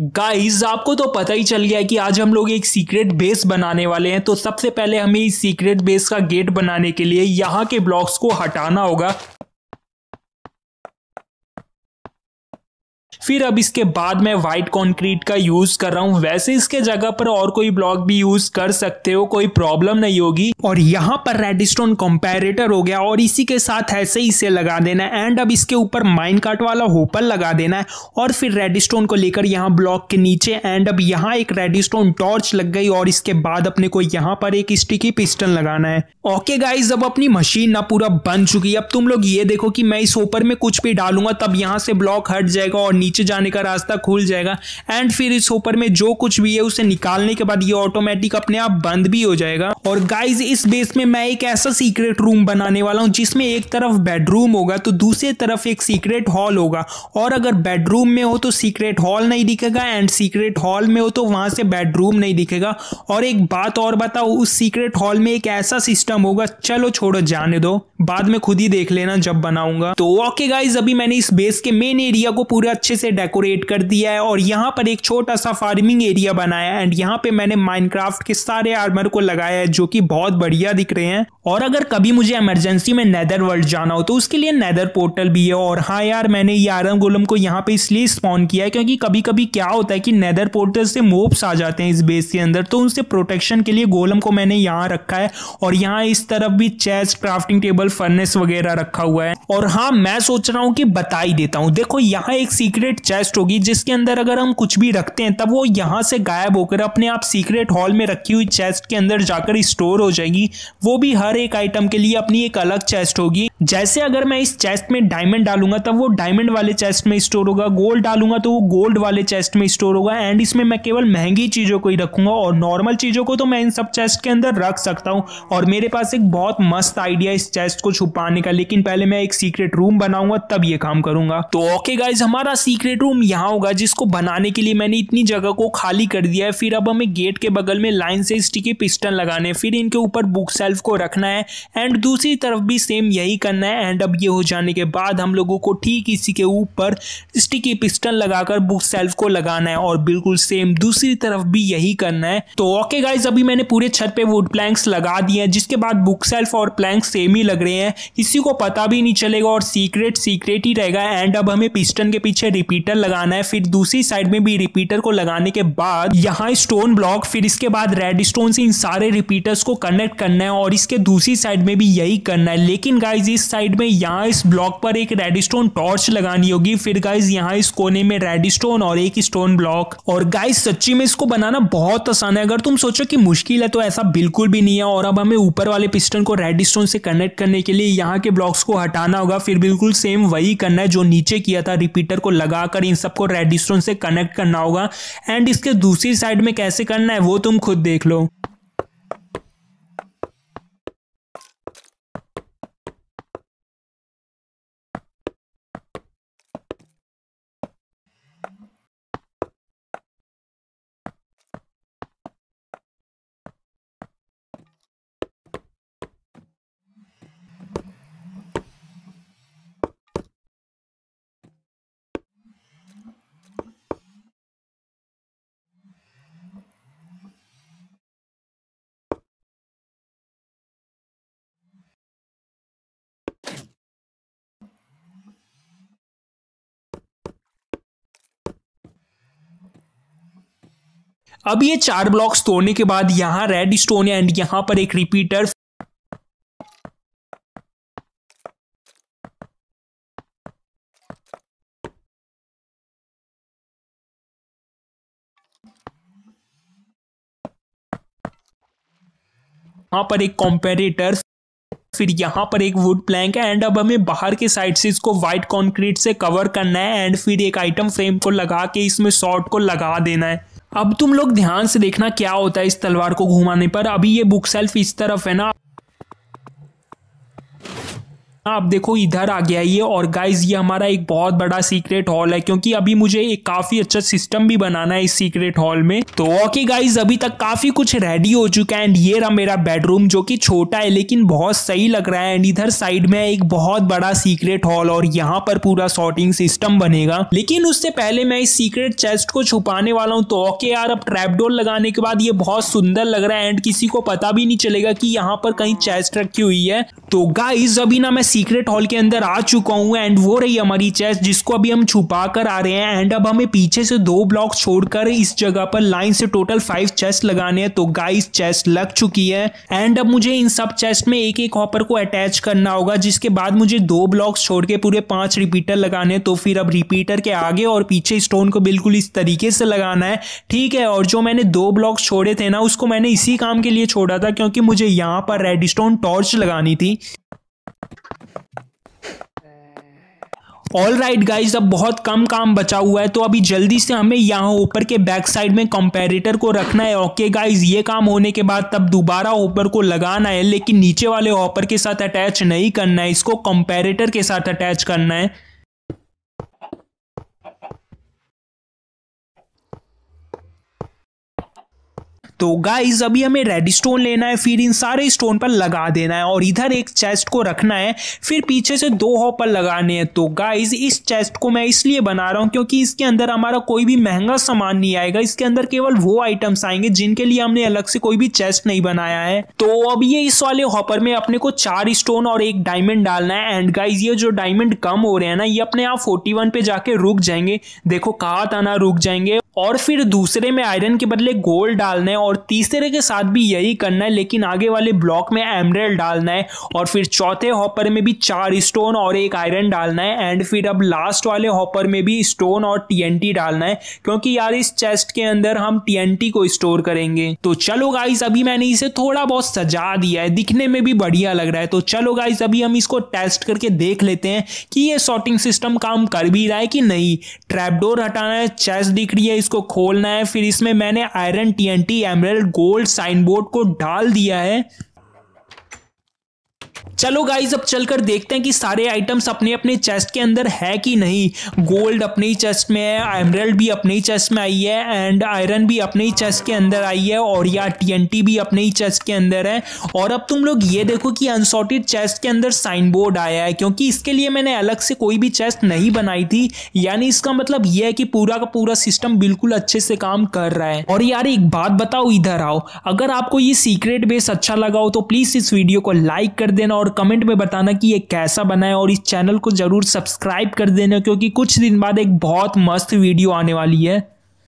Guys आपको तो पता ही चल गया है कि आज हम लोग एक सीक्रेट बेस बनाने वाले हैं। तो सबसे पहले हमें इस सीक्रेट बेस का गेट बनाने के लिए यहाँ के ब्लॉक्स को हटाना होगा। फिर अब इसके बाद मैं वाइट कंक्रीट का यूज कर रहा हूँ। वैसे इसके जगह पर और कोई ब्लॉक भी यूज कर सकते हो, कोई प्रॉब्लम नहीं होगी। और यहाँ पर रेडस्टोन कंपैरेटर हो गया और इसी के साथ ऐसे ही इसे लगा देना है। एंड अब इसके ऊपर माइनकार्ट वाला होपर लगा देना है और फिर रेडस्टोन को लेकर यहाँ ब्लॉक के नीचे। एंड अब यहाँ एक रेडस्टोन टॉर्च लग गई और इसके बाद अपने को यहाँ पर एक स्टिकी पिस्टन लगाना है। ओके गाइज, अब अपनी मशीन ना पूरा बन चुकी है। अब तुम लोग ये देखो कि मैं इस होपर में कुछ भी डालूंगा तब यहाँ से ब्लॉक हट जाएगा और नीचे जाने का रास्ता खुल जाएगा। एंड फिर इस होपर में जो कुछ भी है उसे निकालने के बाद ये ऑटोमेटिक अपने आप बंद भी हो जाएगा। और गाइज इस बेस में मैं एक ऐसा सीक्रेट रूम बनाने वाला हूँ जिसमें एक तरफ बेडरूम होगा तो दूसरी तरफ एक सीक्रेट हॉल होगा। और अगर बेडरूम में हो तो सीक्रेट हॉल नहीं दिखेगा एंड सीक्रेट हॉल में हो तो वहां से बेडरूम नहीं दिखेगा। और एक बात और बताओ, उस सीक्रेट हॉल में एक ऐसा सिस्टम होगा, चलो छोड़ो जाने दो, बाद में खुद ही देख लेना जब बनाऊंगा। तो ओके गाइज, अभी मैंने इस बेस के मेन एरिया को पूरा अच्छे से डेकोरेट कर दिया है और यहाँ पर एक छोटा सा फार्मिंग एरिया बनाया है। एंड यहाँ पे मैंने माइनक्राफ्ट के सारे आर्मर को लगाया है जो कि बहुत बढ़िया दिख रहे हैं। और अगर कभी मुझे इमरजेंसी में नेदर वर्ल्ड जाना हो तो उसके लिए नेदर पोर्टल भी है। और हाँ यार, मैंने ये आयरन गोलम को यहाँ पे इसलिए स्पॉन किया है क्योंकि कभी कभी क्या होता है कि नेदर पोर्टल से मोब्स आ जाते हैं इस बेस के अंदर, तो उनसे प्रोटेक्शन के लिए गोलम को मैंने यहाँ रखा है। और यहाँ इस तरफ भी चेस्ट, क्राफ्टिंग टेबल, फर्नेस वगैरह रखा हुआ है। और हाँ, मैं सोच रहा हूँ कि बता ही देता हूँ। देखो यहाँ एक सीक्रेट चेस्ट होगी जिसके अंदर अगर हम कुछ भी रखते हैं तब वो यहाँ से गायब होकर अपने आप सीक्रेट हॉल में रखी हुई चेस्ट के अंदर जाकर स्टोर हो जाएगी। वो भी हर एक आइटम के लिए अपनी एक अलग चेस्ट होगी। जैसे अगर मैं इस चेस्ट में डायमंड डालूंगा तब वो डायमंड वाले चेस्ट में स्टोर होगा, गोल्ड डालूंगा तो वो गोल्ड वाले चेस्ट में स्टोर होगा। एंड इसमें मैं केवल महंगी चीजों को ही रखूंगा और नॉर्मल चीजों को तो मैं इन सब चेस्ट के अंदर रख सकता हूँ। और मेरे पास एक बहुत मस्त आइडिया इस चेस्ट को छुपाने का, लेकिन पहले मैं एक सीक्रेट रूम बनाऊंगा तब ये काम करूंगा। तो ओके गाइज, हमारा सीक्रेट रूम यहाँ होगा जिसको बनाने के लिए मैंने इतनी जगह को खाली कर दिया है। फिर अब हमें गेट के बगल में लाइन से स्टिकी पिस्टन लगाने, फिर इनके ऊपर बुक सेल्फ को रखना है एंड दूसरी तरफ भी सेम यही करना है। एंड अब ये हो जाने के बाद हम लोगों को ठीक इसी के ऊपर स्टिकी पिस्टन लगाकर बुक सेल्फ को लगाना है और बिल्कुल सेम दूसरी तरफ भी यही करना है। तो ओके गाइज, अभी मैंने पूरे छत पे वुड प्लैंक्स लगा दिए हैं जिसके बाद बुक सेल्फ और प्लैंक्स सेम ही लग रहे हैं, किसी को पता भी नहीं चलेगा और सीक्रेट ही रहेगा। एंड अब हमें पिस्टन के पीछे रिपीटर लगाना है, फिर दूसरी साइड में भी रिपीटर को लगाने के बाद यहाँ स्टोन ब्लॉक, फिर इसके बाद रेडस्टोन से इन सारे रिपीटर्स को कनेक्ट करना है और इसके दूसरी साइड में भी यही करना है। लेकिन गाइज इस साइड में यहाँ इस ब्लॉक पर एक रेडस्टोन टॉर्च लगानी होगी, फिर गाइज यहाँ इस कोने में रेडस्टोन और एक स्टोन ब्लॉक। और गाइज सच्ची में इसको बनाना बहुत आसान है, अगर तुम सोचो कि मुश्किल है तो ऐसा बिल्कुल भी नहीं है। और अब हमें ऊपर वाले पिस्टन को रेडस्टोन से कनेक्ट करने के लिए यहाँ के ब्लॉक्स को हटाना होगा, फिर बिल्कुल सेम वही करना है जो नीचे किया था, रिपीटर को लगाकर इन सबको रेडस्टोन से कनेक्ट करना होगा। एंड इसके दूसरी साइड में कैसे करना है वो तुम खुद देख लो। अब ये चार ब्लॉक्स तोड़ने के बाद यहाँ रेड स्टोन एंड यहाँ पर एक रिपीटर, यहाँ पर एक कंपैरेटर, फिर यहाँ पर एक वुड प्लैंक है। एंड अब हमें बाहर के साइड से इसको व्हाइट कंक्रीट से कवर करना है एंड फिर एक आइटम फ्रेम को लगा के इसमें शॉर्ट को लगा देना है। अब तुम लोग ध्यान से देखना क्या होता है इस तलवार को घुमाने पर। अभी ये बुक सेल्फ इस तरफ है ना, आप देखो इधर आ गया ये। और गाइज ये हमारा एक बहुत बड़ा सीक्रेट हॉल है, क्योंकि अभी मुझे एक काफी अच्छा सिस्टम भी बनाना है इस सीक्रेट हॉल में। तो ओके गाइज, अभी तक काफी कुछ रेडी हो चुका है। एंड ये रहा मेरा बेडरूम जो कि छोटा है लेकिन बहुत सही लग रहा है। एंड इधर साइड में एक बहुत बड़ा सीक्रेट हॉल और यहाँ पर पूरा सॉर्टिंग सिस्टम बनेगा। लेकिन उससे पहले मैं इस सीक्रेट चेस्ट को छुपाने वाला हूँ। तो ओके यार, अब ट्रैपडोर लगाने के बाद ये बहुत सुंदर लग रहा है एंड किसी को पता भी नहीं चलेगा कि यहाँ पर कहीं चेस्ट रखी हुई है। तो गाइज अभी ना मैं सीक्रेट हॉल के अंदर आ चुका हूँ एंड वो रही हमारी चेस्ट जिसको अभी हम छुपा कर आ रहे हैं। एंड अब हमें पीछे से 2 ब्लॉक छोड़कर इस जगह पर लाइन से टोटल 5 चेस्ट लगाने हैं। तो गाइस चेस्ट लग चुकी है एंड अब मुझे इन सब चेस्ट में एक एक हॉपर को अटैच करना होगा, जिसके बाद मुझे 2 ब्लॉक छोड़ के पूरे 5 रिपीटर लगाने। तो फिर अब रिपीटर के आगे और पीछे स्टोन को बिल्कुल इस तरीके से लगाना है, ठीक है। और जो मैंने 2 ब्लॉक छोड़े थे ना उसको मैंने इसी काम के लिए छोड़ा था, क्योंकि मुझे यहाँ पर रेडस्टोन टॉर्च लगानी थी। ऑल राइट गाइज, अब बहुत कम काम बचा हुआ है। तो अभी जल्दी से हमें यहाँ ऊपर के बैक साइड में कंपैरेटर को रखना है। ओके गाइज, ये काम होने के बाद तब दोबारा हॉपर को लगाना है, लेकिन नीचे वाले हॉपर के साथ अटैच नहीं करना है, इसको कंपैरेटर के साथ अटैच करना है। तो गाइज अभी हमें रेडस्टोन लेना है, फिर इन सारे स्टोन पर लगा देना है और इधर एक चेस्ट को रखना है, फिर पीछे से 2 हॉपर लगाने हैं। तो गाइज इस चेस्ट को मैं इसलिए बना रहा हूँ क्योंकि इसके अंदर हमारा कोई भी महंगा सामान नहीं आएगा, इसके अंदर केवल वो आइटम्स आएंगे जिनके लिए हमने अलग से कोई भी चेस्ट नहीं बनाया है। तो अब ये इस वाले हॉपर में अपने को 4 स्टोन और 1 डायमंड डालना है। एंड गाइज ये जो डायमंड कम हो रहे हैं ना, ये अपने आप 41 पे जाके रुक जाएंगे। देखो कहा था ना, रुक जाएंगे। और फिर दूसरे में आयरन के बदले गोल्ड डालना है और तीसरे के साथ भी यही करना है, लेकिन आगे वाले ब्लॉक में एमराल्ड डालना है। और फिर चौथे हॉपर में भी 4 स्टोन और 1 आयरन डालना है। एंड फिर अब लास्ट वाले हॉपर में भी स्टोन और TNT डालना है, क्योंकि यार इस चेस्ट के अंदर हम TNT को स्टोर करेंगे। तो चलो गाइस, अभी मैंने इसे थोड़ा बहुत सजा दिया है, दिखने में भी बढ़िया लग रहा है। तो चलो गाइस, अभी हम इसको टेस्ट करके देख लेते हैं कि ये सॉर्टिंग सिस्टम काम कर भी रहा है कि नहीं। ट्रैपडोर हटाना है, चेस्ट दिख रही है इसको खोलना है, फिर इसमें मैंने iron, TNT, emerald, gold signboard को डाल दिया है। चलो गाइज अब चलकर देखते हैं कि सारे आइटम्स अपने अपने चेस्ट के अंदर है कि नहीं। गोल्ड अपने ही चेस्ट में है, एमराल्ड भी अपने ही चेस्ट में आई है, एंड आयरन भी अपने ही चेस्ट के अंदर आई है, और यार TNT भी अपने ही चेस्ट के अंदर है। और अब तुम लोग ये देखो कि अनसॉर्टेड चेस्ट के अंदर साइनबोर्ड आया है, क्योंकि इसके लिए मैंने अलग से कोई भी चेस्ट नहीं बनाई थी। यानी इसका मतलब यह है कि पूरा का पूरा सिस्टम बिल्कुल अच्छे से काम कर रहा है। और यार एक बात बताओ, इधर आओ, अगर आपको ये सीक्रेट बेस अच्छा लगा हो तो प्लीज़ इस वीडियो को लाइक कर देना और कमेंट में बताना कि ये कैसा बना है, और इस चैनल को जरूर सब्सक्राइब कर देना, क्योंकि कुछ दिन बाद एक बहुत मस्त वीडियो आने वाली है।